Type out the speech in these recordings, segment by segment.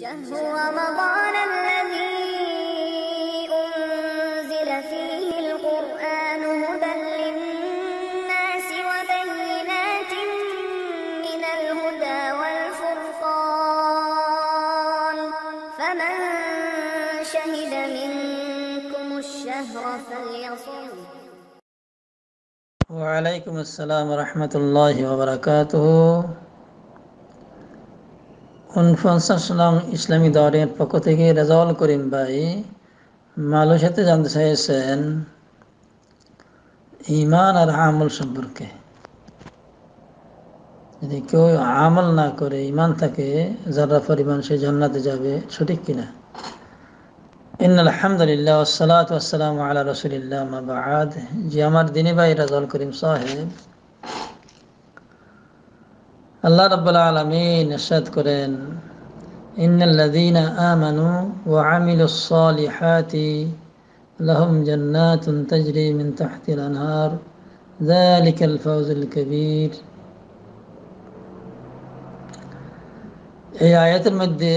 شهر رمضان الذي أنزل فيه القرآن هدى للناس وبينات من الهدى والفرقان، فمن شهد منكم الشهر فليصم. وعليكم السلام ورحمة الله وبركاته. 49 নং ইসলামী দৌড়ের পক্ষ থেকে রেজাউল করিম ভাই মালয়ের সাথে জানতে চাইছেন ইমান আর আমল সম্পর্কে। যদি কেউ আমল না করে ইমান থাকে যারা পরিমাণ সে জান্নাতে যাবে, সঠিক কিনা? ইন্নাল হামদুলিল্লাহ ওয়াসসালাতু ওয়াসসালামু আলা রাসূলিল্লাহ মা বা'দ। জি আমার দিনী ভাই রেজাউল করিম সাহেব, আল্লাহ রাব্বুল আলামিন ارشاد করেন ইন্নাল্লাযীনা আমানু ওয়া আমিলুস সালিহাতি লাহুম জান্নাতুন তাজরি মিন তাহতিল আনহার যালিকাল ফাউজুল কবীর। এই আয়াতের মধ্যে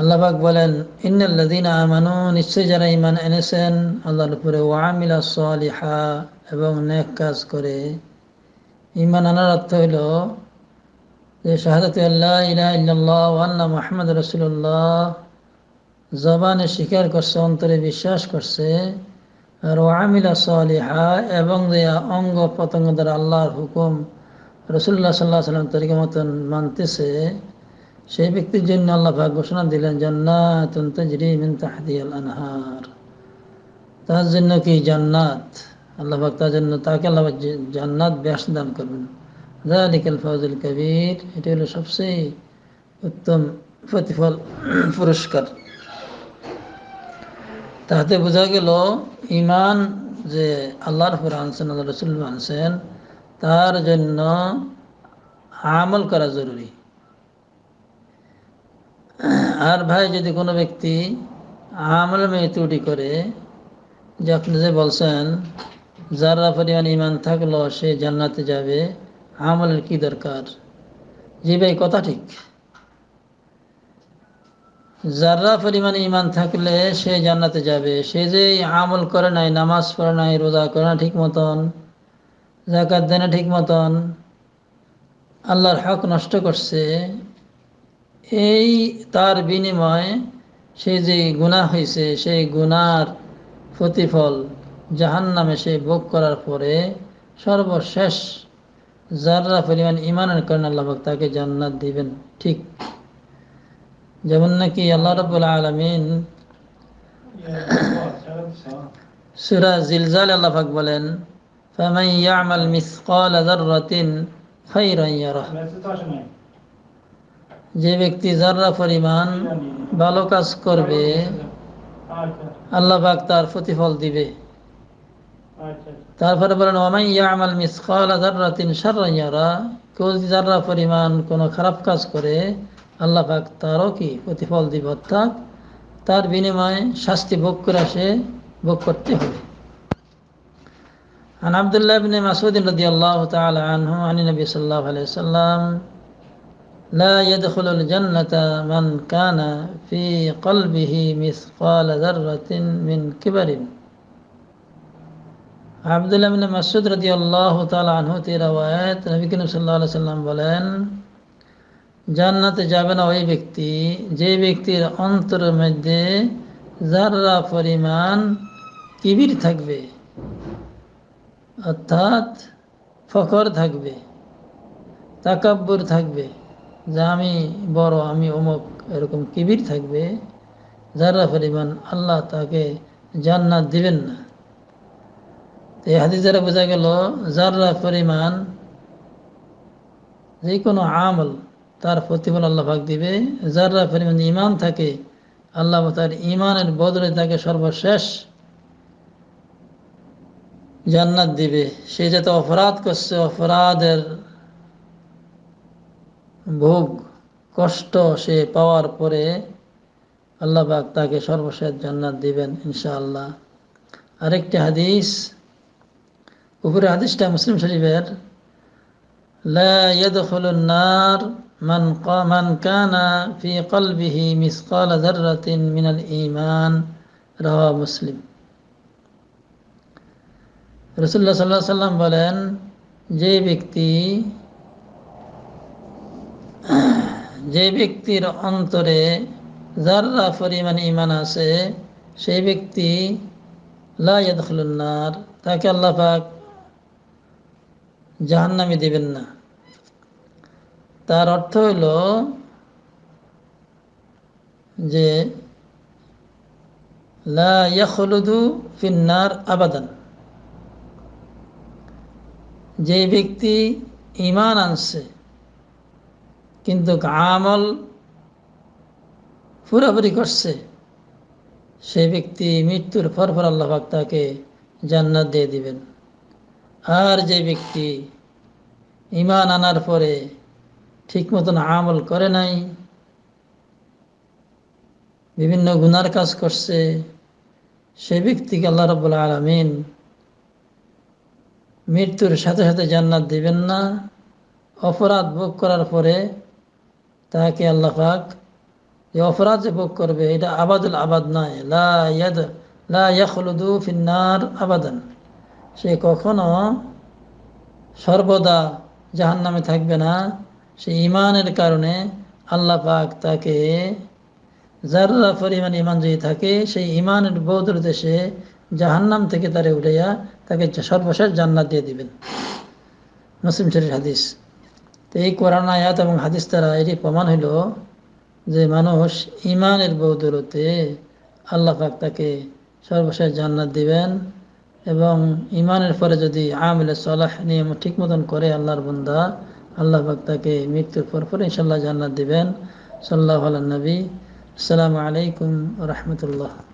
আল্লাহ পাক বলেন ইন্নাল্লাযীনা আমানু, নিশ্চয় যারা ঈমান এনেছেন আল্লাহর উপরে, ওয়া আমিলুস সালিহা এবং নেক কাজ করে। ইমান আনার অর্থ হইল যে শাহাদাতু আল্লা ইলাহা ইল্লাল্লাহ ওয়া আন্না মুহাম্মাদুর রাসূলুল্লাহ, জবানে স্বীকার করছে, অন্তরে বিশ্বাস করছে, আর ওয়া আমিলা সালিহা এবং যে অঙ্গ প্রত্যঙ্গ দ্বারা আল্লাহর হুকুম রাসূলুল্লাহ সাল্লাল্লাহু আলাইহি ওয়াসাল্লাম তরিকা মতন মানতেছে, সেই ব্যক্তির জন্য আল্লাহ পাক ঘোষণা দিলেন জান্নাতুন তাজরি মিন তাহতিল আনহার। তার জন্য কি জান্নাত, আল্লাহ পাক তার জন্য তাকে আল্লাহ জান্নাত ব্যস্ত দান করবেন। যালিকাল ফাউজুল কবির, এটি হলো সবচেয়ে উত্তম প্রতিফল পুরস্কার। তাতে বোঝা গেল ইমান যে আল্লাহর উপর আনছেন, আল্লাহ রসুল আনছেন, তার জন্য আমল করা জরুরি। আর ভাই যদি কোনো ব্যক্তি আমল মেয়ে ত্রুটি করে, যে আপনি যে বলছেন যারা পরিমাণ ইমান থাকলো সে জান্নাতে যাবে, আমলের কি দরকার? জি ভাই কথা ঠিক, যারা পরিমাণ ইমান থাকলে সে জান্নাতে যাবে। সে যে আমল করে নাই, নামাজ পড়ে নাই, রোজা করে না ঠিক মতন, যাকাত দেয় না ঠিক মতন, আল্লাহর হক নষ্ট করছে, এই তার বিনিময়ে সে যে গুনাহ হয়েছে সেই গুনার প্রতিফল জাহান্নামে সে ভোগ করার পরে সর্বশেষ যারা পরিমাণ ইমানের কারণে আল্লাহ পাক তাকে জান্নাত দিবেন। ঠিক যেমন নাকি আল্লাহ রাব্বুল আলামিন সূরা জিলজাল আল্লাহ পাক বলেন ফামান ইয়ামাল মিসকালা যাররাতিন খায়রান ইয়ারা, যে ব্যক্তি যারা পরিমাণ ভালো কাজ করবে আল্লাহ পাক তার প্রতিফল দিবে। তারপরে বলেন ওয়ামান ইয়ামাল মিসকালা যাররাতিন শাররান ইয়ারা, কেউ যদি যারা পরিমাণ কোনো খারাপ কাজ করে আল্লাহ পাক তারও কি প্রতিফল দিবে, অর্থাৎ তার বিনিময়ে শাস্তি ভোগ করে সে ভোগ করতে হবে। عن عبد الله بن مسعود رضي الله تعالى عنه عن النبي صلى الله عليه وسلم لا يدخل الجنة من كان في قلبه مثقال ذرة من كبر। আব্দুল্লাহ ইবনে মাসউদ রাদিয়াল্লাহু তাআলা আনহু তে রওয়ায়াত, নবী করিম সাল্লাল্লাহু আলাইহি ওয়াসাল্লাম বলেন জান্নাতে যাবে না ওই ব্যক্তি যে ব্যক্তির অন্তরের মধ্যে যারা পরিমাণ কিবির থাকবে, অর্থাৎ ফখর থাকবে, তাকাব্বুর থাকবে, যে আমি বড়, আমি অমুক, এরকম কিবির থাকবে, যারা পরিমাণ আল্লাহ তাকে জান্নাত দিবেন না। এই হাদিস দ্বারা বোঝা গেল যারা পরিমাণ যে কোনো আমল তার প্রতিফল আল্লাহ পাক দিবে। যারা পরিমাণ ইমান থাকে আল্লাহ তার ইমানের বদলে তাকে সর্বশেষ জান্নাত দিবে। সে যাতে অপরাধ করছে অপরাধের ভোগ কষ্ট সে পাওয়ার পরে আল্লাহ পাক তাকে সর্বশেষ জান্নাত দিবেন ইনশাআল্লাহ। আরেকটি হাদিস, উপরে হাদিসটা মুসলিম শরীফের, লা ইয়াদখুলুন নার من كان في قلبه مثقال ذرة من الإيمان رواه مسلم রাসূলুল্লাহ সাল্লাল্লাহু আলাইহি ওয়াসাল্লাম বলেন যে ব্যক্তির অন্তরে যারা পরিমাণ ঈমান আছে সেই ব্যক্তি লা ইয়াদখুলুন নার তাকে আল্লাহ পাক জাহান্নামে দিবেন না। তার অর্থ হইল যে লা ইয়াখলুদু ফিন নার আবাদান, যে ব্যক্তি ঈমান আনছে কিন্তু আমল পুরোপুরি করছে সেই ব্যক্তি মৃত্যুর পরপর আল্লাহ পাক তাকে জান্নাত দিয়ে দিবেন। আর যে ব্যক্তি ঈমান আনার পরে ঠিক মতন আমল করে নাই, বিভিন্ন গুনার কাজ করছে, সেই ব্যক্তিকে আল্লাহ রাব্বুল আলামিন মৃত্যুর সাথে সাথে জান্নাত দিবেন না, অপরাধ ভোগ করার পরে তাকে আল্লাহ পাক এই অপরাধ যে ভোগ করবে এটা আবাদুল আবাদ নয়, লা ইয়াখলুদু ফিন নার আবাদান, সে কখনো সর্বদা জাহান্নামে থাকবে না। সে ইমানের কারণে আল্লাহ পাক তাকে যারা পরিমাণ ইমান যদি থাকে সেই ইমানের বদৌলতে সে জাহান্নাম থেকে তারে উঠাইয়া তাকে সর্বশেষ জান্নাত দিয়ে দিবেন। মুসলিম শরীফ হাদিস। তো এই কোরআন আয়াত এবং হাদিস দ্বারা এটি প্রমাণ হইল যে মানুষ ইমানের বদৌলতে আল্লাহ পাক তাকে সর্বশেষ জান্নাত দিবেন। এবং ইমানের পরে যদি আমলে সালাহ নিয়ে ঠিক মতন করে আল্লাহর বান্দা আল্লাহ পাক তাকে মৃত্যুর পরপর ইনশাআল্লাহ জান্নাত দিবেন। সাল্লাল্লাহু আলা নবী। আসসালামু আলাইকুম ওয়া রাহমাতুল্লাহ।